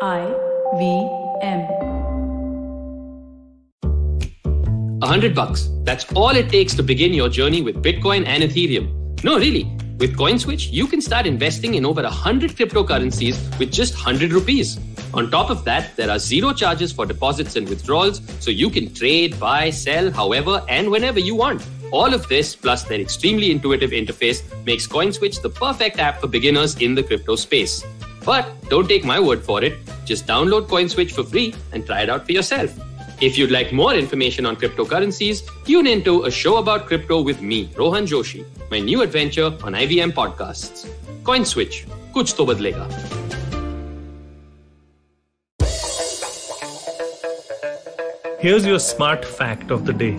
IVM. $100. That's all it takes to begin your journey with Bitcoin and Ethereum. No, really. With CoinSwitch, you can start investing in over 100 cryptocurrencies with just 100 rupees. On top of that, there are zero charges for deposits and withdrawals, so you can trade, buy, sell, however and whenever you want. All of this, plus their extremely intuitive interface, makes CoinSwitch the perfect app for beginners in the crypto space. But don't take my word for it. Just download CoinSwitch for free and try it out for yourself. If you'd like more information on cryptocurrencies, tune into A Show About Crypto with me, Rohan Joshi, my new adventure on IVM Podcasts. CoinSwitch, kuch to badlega. Here's your smart fact of the day.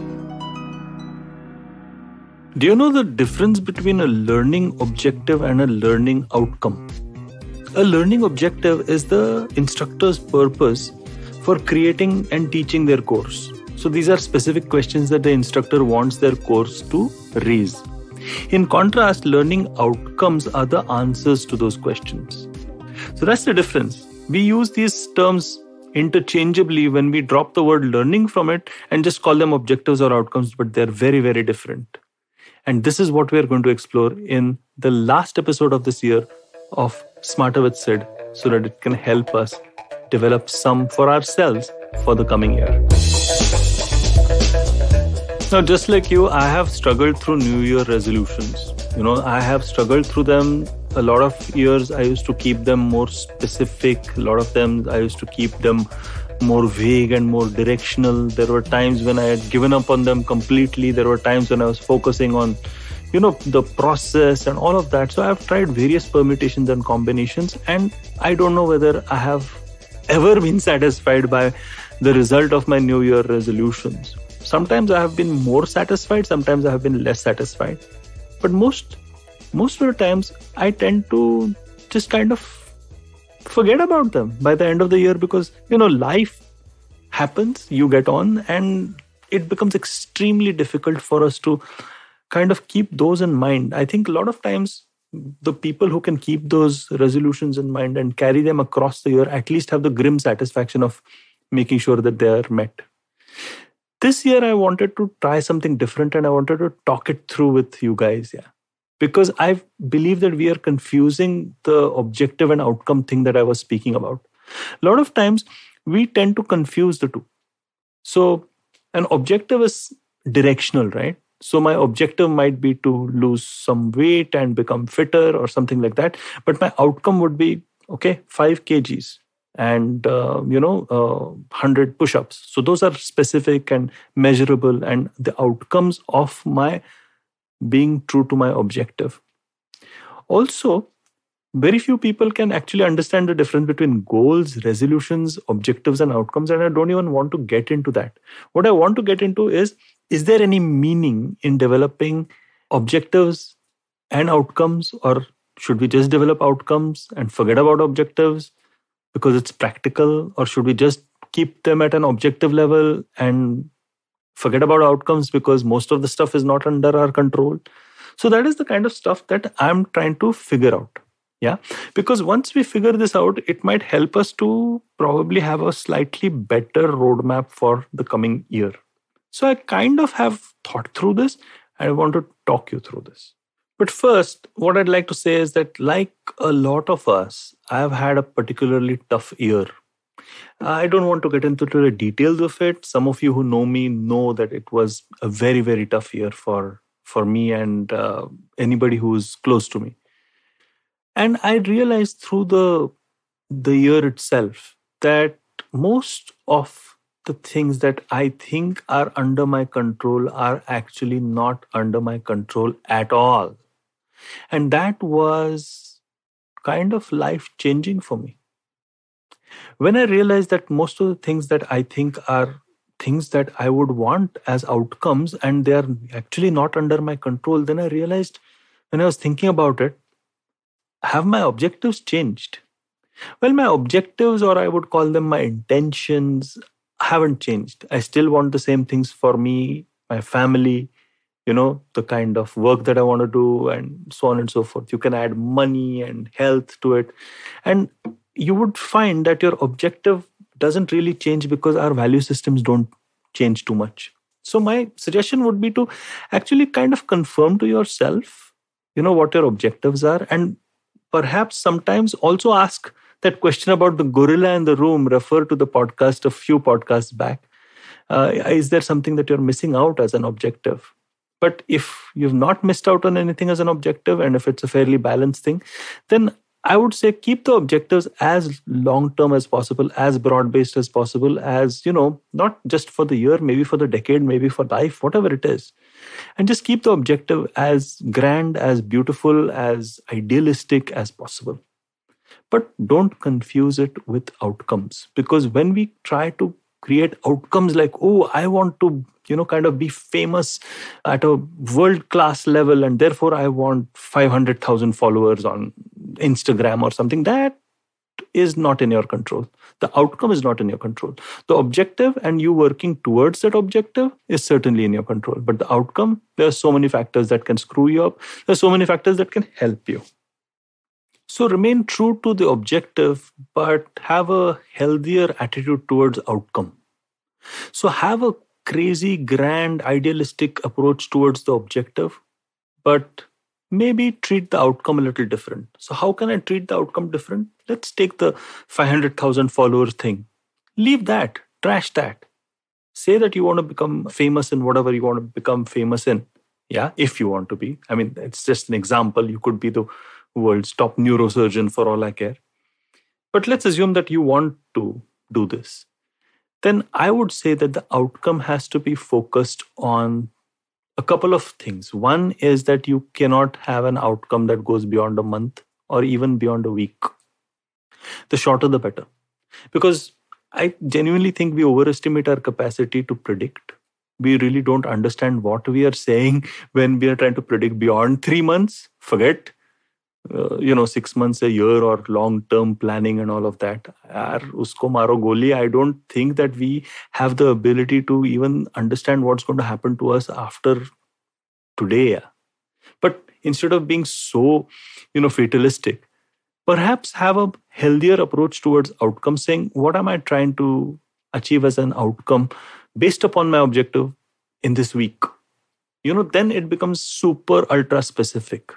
Do you know the difference between a learning objective and a learning outcome? A learning objective is the instructor's purpose for creating and teaching their course. So these are specific questions that the instructor wants their course to raise. In contrast, learning outcomes are the answers to those questions. So that's the difference. We use these terms interchangeably when we drop the word learning from it and just call them objectives or outcomes, but they're very, very different. And this is what we're going to explore in the last episode of this year of Smarter with Sid, so that it can help us develop some for ourselves for the coming year. Now, just like you, I have struggled through New Year resolutions. You know, I have struggled through them. A lot of years I used to keep them more specific. A lot of them I used to keep them more vague and more directional. There were times when I had given up on them completely. There were times when I was focusing on, you know, the process and all of that. So I've tried various permutations and combinations, and I don't know whether I have ever been satisfied by the result of my New Year resolutions. Sometimes I have been more satisfied, sometimes I have been less satisfied. But most of the times, I tend to just kind of forget about them by the end of the year because, you know, life happens, you get on, and it becomes extremely difficult for us to kind of keep those in mind. I think a lot of times the people who can keep those resolutions in mind and carry them across the year at least have the grim satisfaction of making sure that they are met. This year, I wanted to try something different and I wanted to talk it through with you guys. Yeah, because I believe that we are confusing the objective and outcome thing that I was speaking about. A lot of times we tend to confuse the two. So an objective is directional, right? So my objective might be to lose some weight and become fitter or something like that. But my outcome would be, okay, 5 kgs and, 100 push-ups. So those are specific and measurable and the outcomes of my being true to my objective. Also, very few people can actually understand the difference between goals, resolutions, objectives, and outcomes. And I don't even want to get into that. What I want to get into is there any meaning in developing objectives and outcomes, or should we just develop outcomes and forget about objectives because it's practical, or should we just keep them at an objective level and forget about outcomes because most of the stuff is not under our control? So that is the kind of stuff that I'm trying to figure out. Yeah, because once we figure this out, it might help us to probably have a slightly better roadmap for the coming year. So I kind of have thought through this. I want to talk you through this. But first, what I'd like to say is that like a lot of us, I have had a particularly tough year. I don't want to get into the details of it. Some of you who know me know that it was a very, very tough year for me and anybody who's close to me. And I realized through the year itself that most of the things that I think are under my control are actually not under my control at all. And that was kind of life-changing for me. When I realized that most of the things that I think are things that I would want as outcomes and they are actually not under my control, then I realized when I was thinking about it, have my objectives changed? Well, my objectives, or I would call them my intentions, haven't changed. I still want the same things for me, my family, you know, the kind of work that I want to do and so on and so forth. You can add money and health to it. And you would find that your objective doesn't really change because our value systems don't change too much. So my suggestion would be to actually kind of confirm to yourself, you know, what your objectives are, and perhaps sometimes also ask that question about the gorilla in the room, refer to the podcast a few podcasts back. Is there something that you're missing out as an objective? But if you've not missed out on anything as an objective, and if it's a fairly balanced thing, then I would say keep the objectives as long-term as possible, as broad-based as possible, as, you know, not just for the year, maybe for the decade, maybe for life, whatever it is. And just keep the objective as grand, as beautiful, as idealistic as possible. But don't confuse it with outcomes, because when we try to create outcomes like, oh, I want to, you know, kind of be famous at a world-class level, and therefore I want 500,000 followers on Instagram or something, that is not in your control. The outcome is not in your control. The objective and you working towards that objective is certainly in your control. But the outcome, there are so many factors that can screw you up. There are so many factors that can help you. So remain true to the objective, but have a healthier attitude towards outcome. So have a crazy, grand, idealistic approach towards the objective, but maybe treat the outcome a little different. So how can I treat the outcome different? Let's take the 500,000 followers thing. Leave that, trash that. Say that you want to become famous in whatever you want to become famous in. Yeah, if you want to be. I mean, it's just an example. You could be the world's top neurosurgeon for all I care. But let's assume that you want to do this. Then I would say that the outcome has to be focused on a couple of things. One is that you cannot have an outcome that goes beyond a month or even beyond a week. The shorter, the better. Because I genuinely think we overestimate our capacity to predict. We really don't understand what we are saying when we are trying to predict beyond 3 months. Forget 6 months, a year, or long-term planning and all of that. Usko maro goli. I don't think that we have the ability to even understand what's going to happen to us after today. But instead of being so, fatalistic, perhaps have a healthier approach towards outcome, saying, what am I trying to achieve as an outcome based upon my objective in this week? Then it becomes super ultra specific.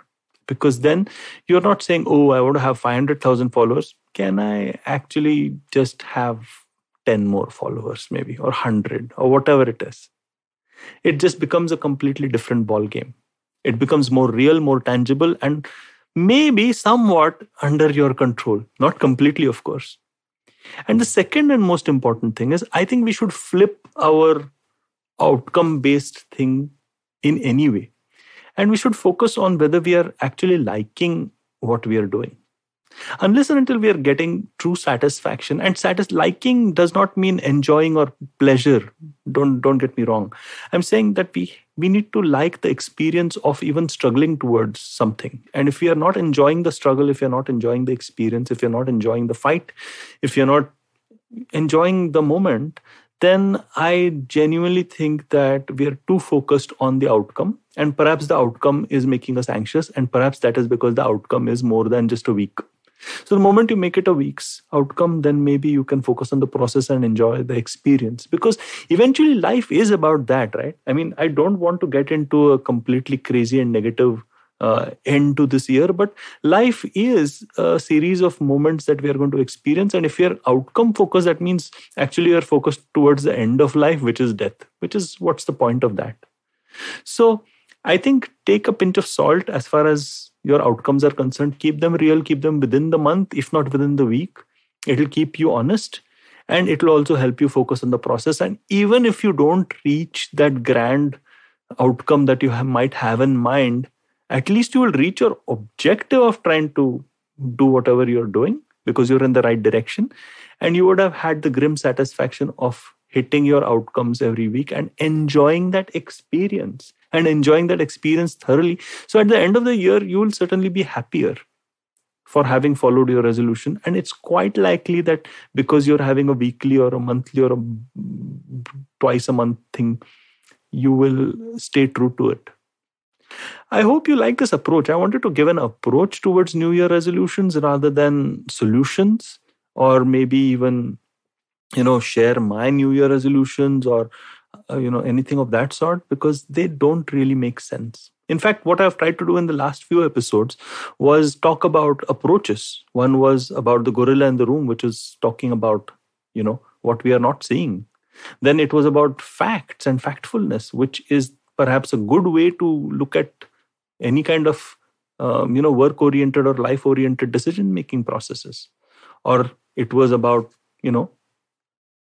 Because then you're not saying, oh, I want to have 500,000 followers. Can I actually just have 10 more followers maybe, or 100, or whatever it is? It just becomes a completely different ball game. It becomes more real, more tangible, and maybe somewhat under your control. Not completely, of course. And the second and most important thing is, I think we should flip our outcome-based thing in any way. And we should focus on whether we are actually liking what we are doing. Unless and until we are getting true satisfaction. And liking does not mean enjoying or pleasure. Don't get me wrong. I'm saying that we need to like the experience of even struggling towards something. And if we are not enjoying the struggle, if you're not enjoying the experience, if you're not enjoying the fight, if you're not enjoying the moment, then I genuinely think that we are too focused on the outcome, and perhaps the outcome is making us anxious, and perhaps that is because the outcome is more than just a week. So the moment you make it a week's outcome, then maybe you can focus on the process and enjoy the experience, because eventually life is about that, right? I mean, I don't want to get into a completely crazy and negative end to this year, but life is a series of moments that we are going to experience. And if you're outcome focused, that means actually you're focused towards the end of life, which is death, which is what's the point of that. So I think take a pinch of salt as far as your outcomes are concerned. Keep them real, keep them within the month, if not within the week. It'll keep you honest, and it'll also help you focus on the process. And even if you don't reach that grand outcome that you might have in mind, at least you will reach your objective of trying to do whatever you're doing, because you're in the right direction. And you would have had the grim satisfaction of hitting your outcomes every week and enjoying that experience thoroughly. So at the end of the year, you will certainly be happier for having followed your resolution. And it's quite likely that because you're having a weekly or a monthly or a twice a month thing, you will stay true to it. I hope you like this approach. I wanted to give an approach towards New Year resolutions rather than solutions. or maybe even, share my New Year resolutions or, anything of that sort, because they don't really make sense. In fact, what I've tried to do in the last few episodes was talk about approaches. One was about the gorilla in the room, which is talking about, what we are not seeing. Then it was about facts and factfulness, which is perhaps a good way to look at any kind of, work-oriented or life-oriented decision-making processes. Or it was about,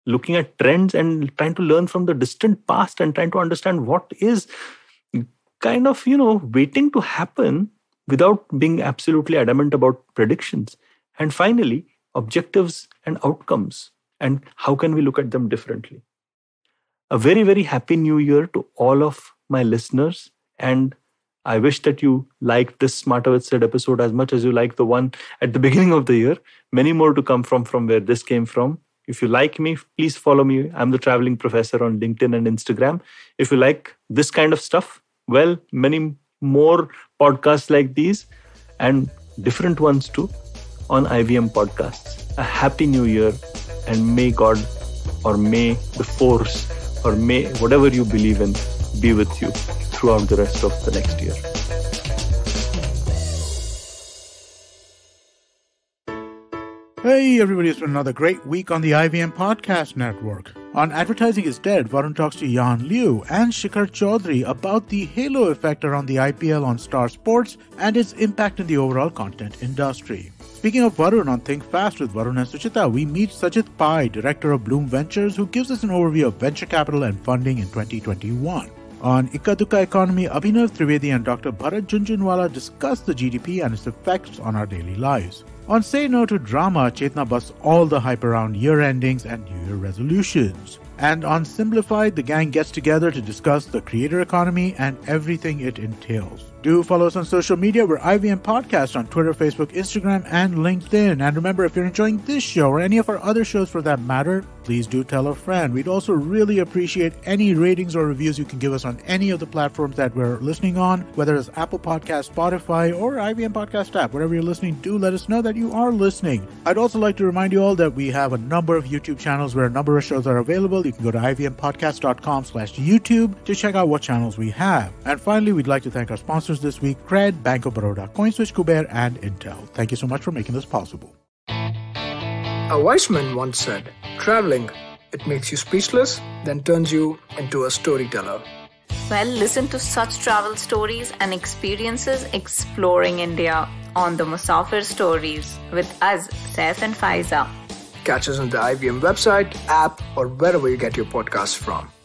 looking at trends and trying to learn from the distant past and trying to understand what is kind of, waiting to happen without being absolutely adamant about predictions. And finally, objectives and outcomes. And how can we look at them differently? A very, very happy new year to all of my listeners. And I wish that you liked this Smarter with Sid episode as much as you liked the one at the beginning of the year. Many more to come from where this came from. If you like me, please follow me. I'm the Traveling Professor on LinkedIn and Instagram. If you like this kind of stuff, well, many more podcasts like these and different ones too on IVM Podcasts. A happy new year, and may God, or may the force, or may whatever you believe in, be with you throughout the rest of the next year. Hey everybody, it's been another great week on the IVM Podcast Network. On Advertising is Dead, Varun talks to Yan Liu and Shikhar Chaudhary about the halo effect around the IPL on Star Sports and its impact in the overall content industry. Speaking of Varun, on Think Fast with Varun and Suchita, we meet Suchit Pai, director of Bloom Ventures, who gives us an overview of venture capital and funding in 2021. On Ekaduka Economy, Abhinav Trivedi and Dr. Bharat Jhunjhunwala discuss the GDP and its effects on our daily lives. On Say No to Drama, Chetna busts all the hype around year endings and New Year resolutions. And on Simplified, the gang gets together to discuss the creator economy and everything it entails. Do follow us on social media. We're IVM Podcast on Twitter, Facebook, Instagram, and LinkedIn. And remember, if you're enjoying this show or any of our other shows for that matter, please do tell a friend. We'd also really appreciate any ratings or reviews you can give us on any of the platforms that we're listening on, whether it's Apple Podcasts, Spotify, or IVM Podcast app. Whatever you're listening, do let us know that you are listening. I'd also like to remind you all that we have a number of YouTube channels where a number of shows are available. You can go to ivmpodcast.com/YouTube to check out what channels we have. And finally, we'd like to thank our sponsors this week, Cred, Bank of Baroda, CoinSwitch, Kuber, and Intel. Thank you so much for making this possible. A wise man once said, traveling, it makes you speechless, then turns you into a storyteller. Well, listen to such travel stories and experiences exploring India on the Musafir Stories with us, Saif and Faiza. Catch us on the IVM website, app, or wherever you get your podcasts from.